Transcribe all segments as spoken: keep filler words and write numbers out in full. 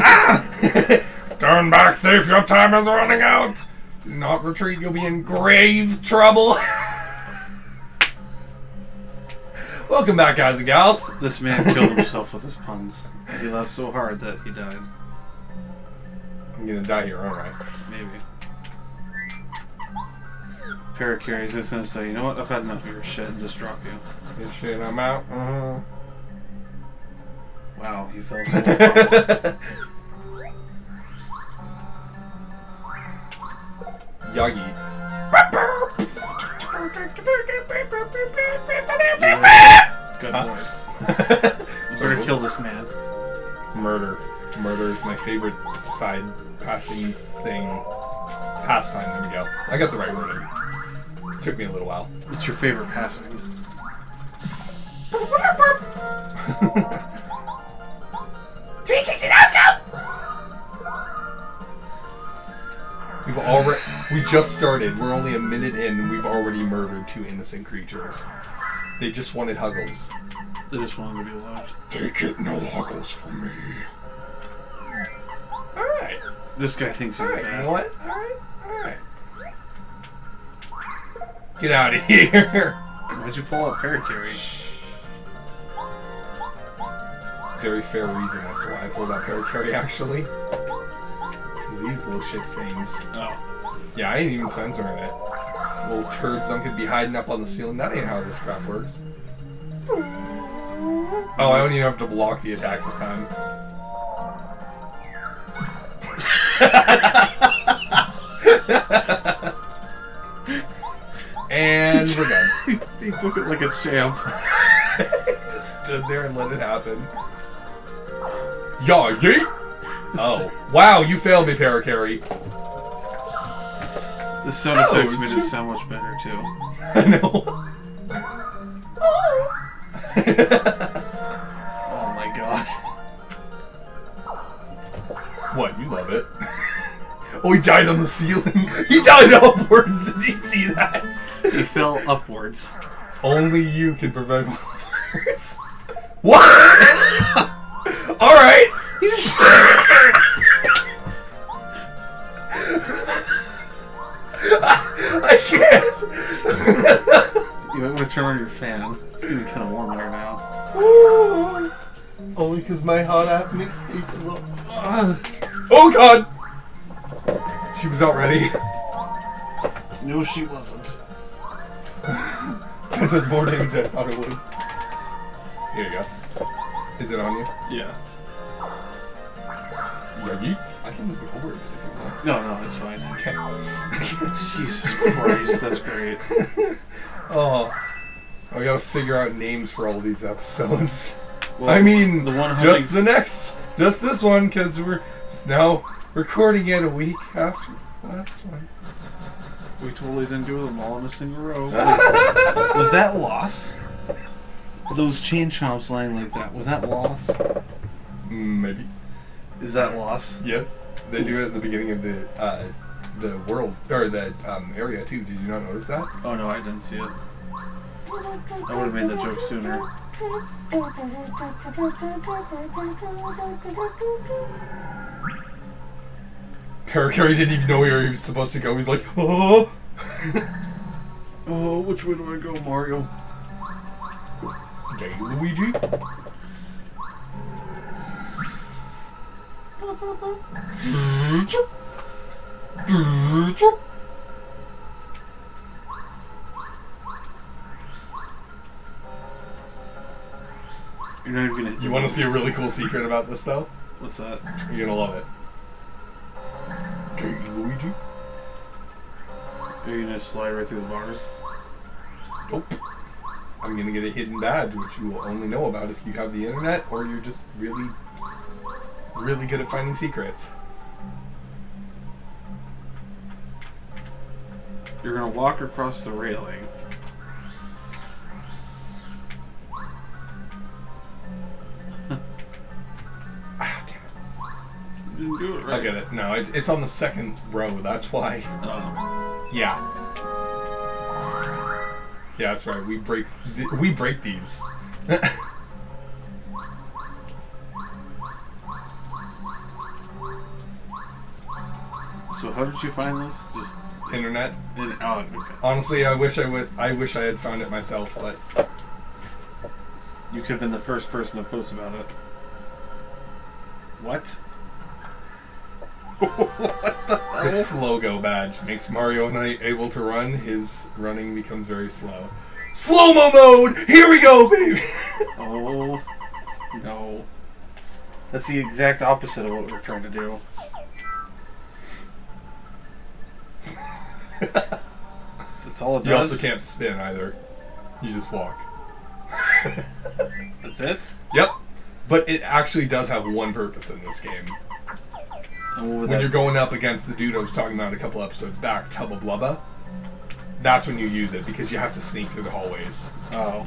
Ah! Turn back, thief, your time is running out. Do not retreat, you'll be in grave trouble. Welcome back, guys and gals. This man killed himself with his puns. He laughed so hard that he died. I'm gonna die here, alright. Maybe. Parakarry's just gonna say, you know what, I've had enough of your shit and just drop you. Your shit, I'm out. Uh-huh. Wow, you fell so far. Yagi. Good boy. You better kill this man. Murder. Murder is my favorite side passing thing. Pastime, there we go. I got the right wording. It took me a little while. What's your favorite passing? three sixty now, scope! We've already. We just started. We're only a minute in and we've already murdered two innocent creatures. They just wanted Huggles. They just wanted to be loved. They get no Huggles from me. Alright. This guy thinks he's bad. You know what? Alright, alright. Get out of here. Why'd you pull out Parakarry? Very fair reason as to why I pulled out Parakarry, actually. Because these little shit stains. Oh. Yeah, I ain't even censoring it. Little turds I'm gonna be hiding up on the ceiling. That ain't how this crap works. Oh, I don't even have to block the attacks this time. And we're done. He took it like a champ. Just stood there and let it happen. Yaw, yeet! Oh. Wow, you failed me, Parakarry. The sound effects made it so much better, too. I know. Oh my god. What, you love it? Oh, he died on the ceiling. He died upwards. Did you see that? He fell upwards. Only you can prevent fires. What? Alright. He just. I can't. You might want to turn on your fan. It's getting kind of warm in here now. Ooh. Only because my hot ass mixtape is up. Uh. Oh god! She was already. No, she wasn't. That does more damage than I thought it would. Here you go. Is it on you? Yeah. Yogi? I can move it over a bit if you want. No, no, it's fine. Okay. Jesus Christ, that's great. Oh. I gotta figure out names for all these episodes. Well, I mean, the one just the next, just this one, because we're just now recording it a week after the last one. We totally didn't do them all in a single row. Was that loss? Those chain chomps lying like that, was that loss? Maybe. Is that loss? Yes. They Oof. do it at the beginning of the uh, the world, or that um, area too. Did you not notice that? Oh no, I didn't see it. I would have made that joke sooner. Parakarry didn't even know where he was supposed to go. He's like, oh, oh, which way do I go, Mario? Okay, Luigi. You're not even gonna. You want to see a really cool secret about this, though? What's that? You're gonna love it. Okay, Luigi. Are you gonna slide right through the bars? Nope. I'm gonna get a hidden badge, which you will only know about if you have the internet, or you're just really, really good at finding secrets. You're gonna walk across the railing. Didn't do it right. I get it. No, it's, it's on the second row, that's why. Oh. Yeah. Yeah, that's right. We break th we break these. So how did you find this? Just internet. In, oh, okay. Honestly, I wish I would. I wish I had found it myself, but you could have been the first person to post about it. What? What the hell? This Slow-Go badge makes Mario not able to run. His running becomes very slow. Slow-mo mode! Here we go, baby! Oh, no. That's the exact opposite of what we're trying to do. That's all it does. You also can't spin either. You just walk. That's it? Yep. But it actually does have one purpose in this game. When you're going up against the dude I was talking about a couple episodes back, Tubba Blubba, that's when you use it, because you have to sneak through the hallways. Oh.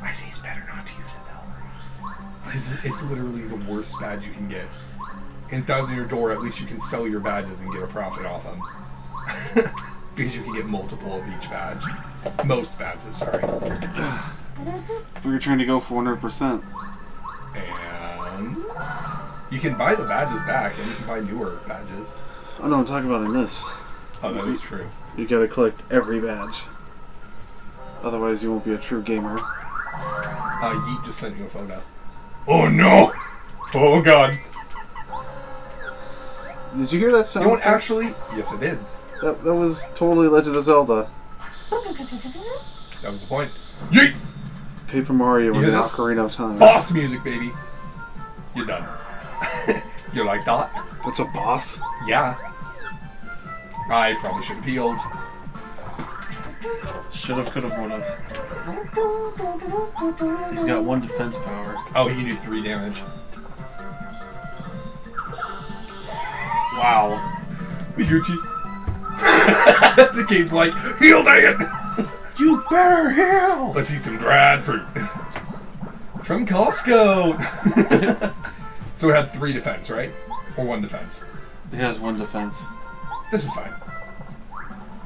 I say it's better not to use it, though. It's literally the worst badge you can get. In Thousand Year Door, at least you can sell your badges and get a profit off them. Because you can get multiple of each badge. Most badges, sorry. We were trying to go for one hundred percent. And... you can buy the badges back, and you can buy newer badges. Oh no, I'm talking about in this. Oh, that you, is true. You gotta collect every badge. Otherwise, you won't be a true gamer. Uh, Yeet just sent you a photo. Oh no! Oh god! Did you hear that sound? You know what, actually? Yes, I did. That, that was totally Legend of Zelda. That was the point. Yeet! Paper Mario with an Ocarina of Time. Boss music, baby! You're done. You're like that? That's a boss? Yeah. I probably should have peeled. Should have, could have, would have. He's got one defense power. Oh, he can do three damage. Wow. Miguchi. The game's like, heal, dang it! You better heal! Let's eat some dried fruit. From Costco! So it had three defense, right? Or one defense? It has one defense. This is fine.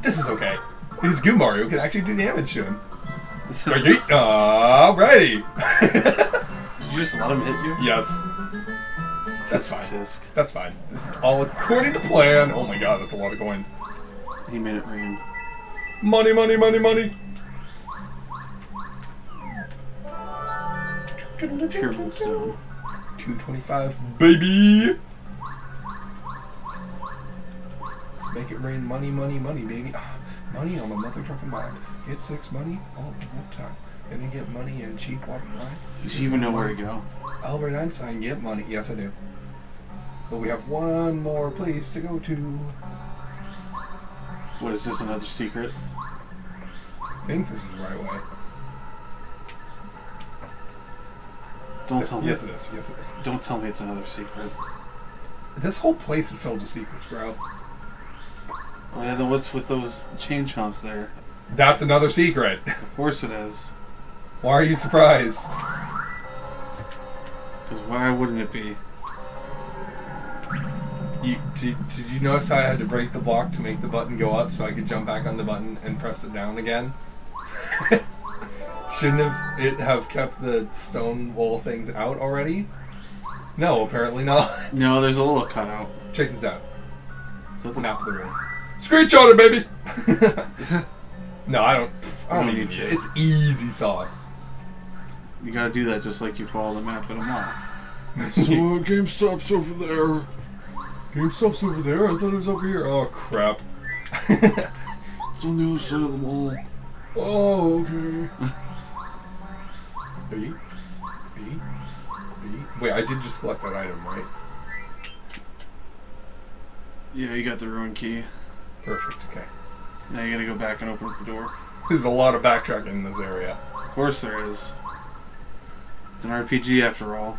This is okay. Because Goo Mario can actually do damage to him. Alrighty! Did you just let him hit you? Yes. That's fine. Tisk. That's fine. This is all according to plan. Oh my god, that's a lot of coins. He made it rain. Money, money, money, money! Pyramid Stone. two twenty-five, baby! Make it rain, money, money, money, baby. Ah, money on the mother trucking mind. Hit six money all the time. And you get money and cheap water wine. Did you even know where to go? Albert Einstein, get money. Yes, I do. But we have one more place to go to. What is this, another secret? I think this is the right way. Don't yes, tell me. Yes, it is. Yes, it is. Don't tell me it's another secret. This whole place is filled with secrets, bro. Oh yeah, then what's with those chain chomps there? That's another secret. Of course it is. Why are you surprised? Because why wouldn't it be? You did, did you notice how I had to break the block to make the button go up so I could jump back on the button and press it down again? Shouldn't have it have kept the stone wall things out already? No, apparently not. No, there's a little cutout. Check this out. So the map of the room. Screenshot it, baby! No, I don't. I don't, don't need it. It's easy sauce. You gotta do that just like you follow the map in a mall. So uh, GameStop's over there. GameStop's over there. I thought it was over here. Oh crap! It's on the other side of the mall. Oh, okay. B, B, B. Wait, I did just collect that item, right? Yeah, you got the ruin key. Perfect, okay. Now you gotta go back and open up the door. There's a lot of backtracking in this area. Of course there is. It's an R P G after all.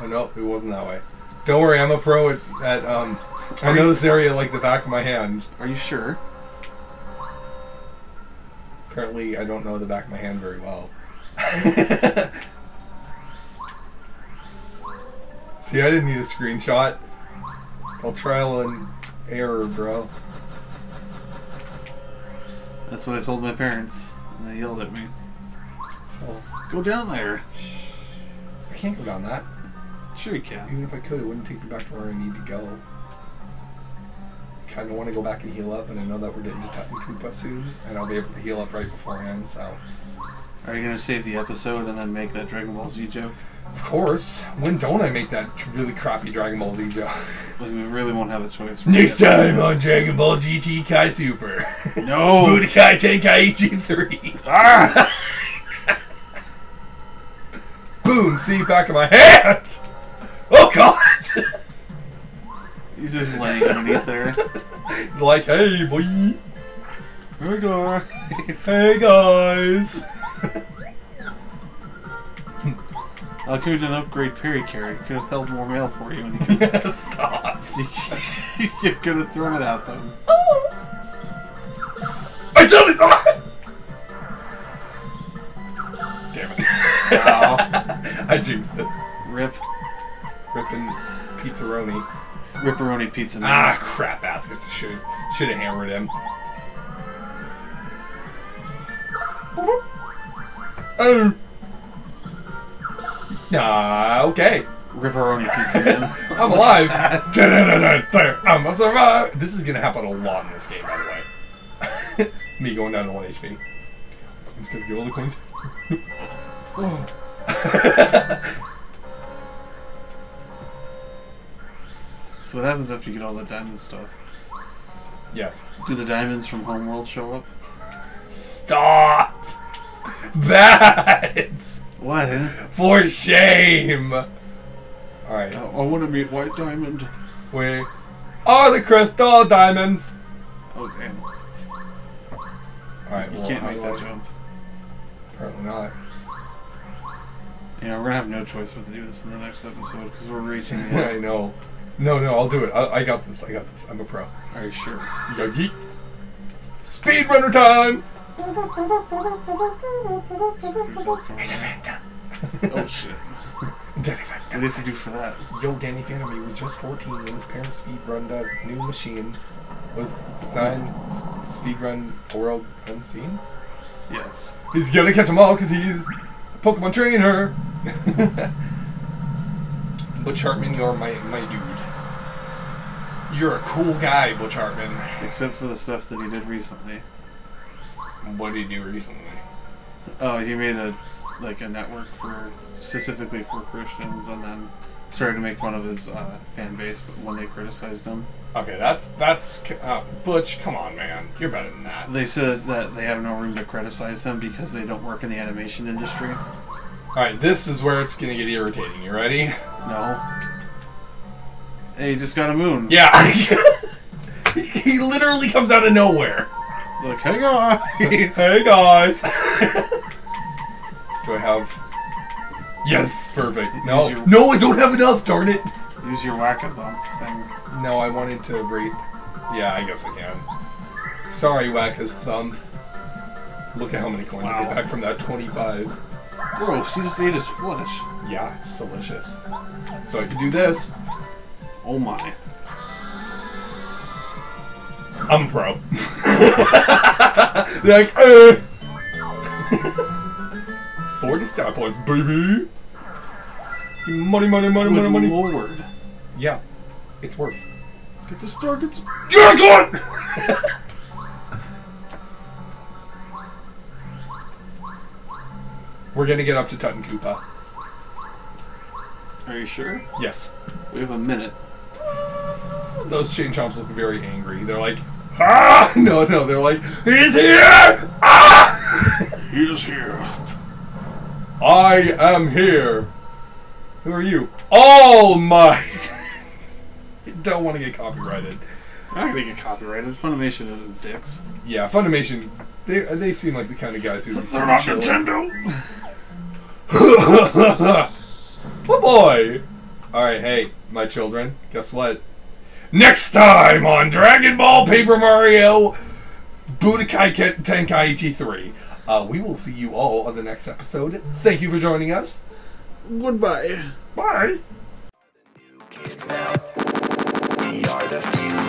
Oh no, it wasn't that way. Don't worry, I'm a pro at, at um... I know this area like the back of my hand. Are you sure? Apparently, I don't know the back of my hand very well. See, I didn't need a screenshot. It's all trial and error, bro. That's what I told my parents, and they yelled at me. So go down there. I can't go down that. Sure you can. Even if I could, it wouldn't take me back to where I need to go. kind of want to go back and heal up, and I know that we're getting to Tutankoopa soon, and I'll be able to heal up right beforehand, so... Are you going to save the episode and then make that Dragon Ball Z joke? Of course. When don't I make that really crappy Dragon Ball Z joke? Like, we really won't have a choice. Next time on Dragon Ball G T Kai Super. No! Budokai Tenkaichi three. Ah! Boom! See, back of my hand! Oh, God! He's just laying underneath there. He's like, hey, boy. Hey, guys. Hey, guys. I could have done upgrade Parakarry. Could have held more mail for you. And you could stop. You could have thrown it at them. Oh. I told you not! Damn it. Wow. I jinxed it. Rip. Rippin' pizzaroni. Ripperoni pizza. Man. Ah, crap baskets. Should should have hammered him. Oh. Nah, okay. Ripperoni pizza man. I'm alive. I'm a survivor. This is gonna happen a lot in this game, by the way. Me going down to one H P. I'm just gonna get all the coins. Oh. So what happens after you get all the diamond stuff? Yes. Do the diamonds from Homeworld show up? Stop! That! What? For shame! Alright. I, I want to meet White Diamond. Where are the crystal diamonds? Oh, damn. Alright, You well, can't make that I... jump. Apparently not. Yeah, we're gonna have no choice but to do this in the next episode, because we're reaching... Yeah, I know. No, no, I'll do it. I, I got this. I got this. I'm a pro. Are you sure? Yogi. Speedrunner time! It's a Phantom. Oh, shit. Danny Phantom. What did you do for that? Yo, Danny Phantom, he was just fourteen when his parents speedrunned a new machine. Was designed speedrun world unseen? Yes. He's gonna catch them all because he's a Pokemon trainer! Butch Hartman, you're my, my dude. You're a cool guy, Butch Hartman. Except for the stuff that he did recently. What did he do recently? Oh, he made a like a network for specifically for Christians, and then started to make fun of his uh, fan base. But when they criticized him, okay, that's that's uh, Butch. Come on, man, you're better than that. They said that they have no room to criticize him because they don't work in the animation industry. All right, this is where it's gonna get irritating. You ready? No. Hey, you just got a moon. Yeah. He literally comes out of nowhere. He's like, hey guys. Hey guys. Do I have... Yes, perfect. No, your... no, I don't have enough, darn it. Use your whack-a-bump thing. No, I wanted to breathe. Yeah, I guess I can. Sorry, whack his thumb. Look at how many coins wow. I get back from that twenty-five. Gross, you just ate his flesh. Yeah, it's delicious. So I can do this. Oh my. I'm pro. Like, eh. forty star points, baby. Money, money, money, Good money, Lord. money. Yeah, it's worth. Get the star, get the... Yeah, God! We're gonna get up to Tutankoopa. Are you sure? Yes. We have a minute. Those chain chomps look very angry. They're like, ah! No, no, they're like, he's here! Ah! He is here. I am here. Who are you? All Might! Don't want to get copyrighted. I'm not going to get copyrighted. Funimation isn't dicks. Yeah, Funimation, they, they seem like the kind of guys who... They're so not chill. Nintendo! Oh boy! Alright, hey, my children, guess what? Next time on Dragon Ball Paper Mario Budokai Tenkaichi three. Uh, we will see you all on the next episode. Thank you for joining us. Goodbye. Bye. We are the